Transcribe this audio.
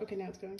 Okay, now it's going.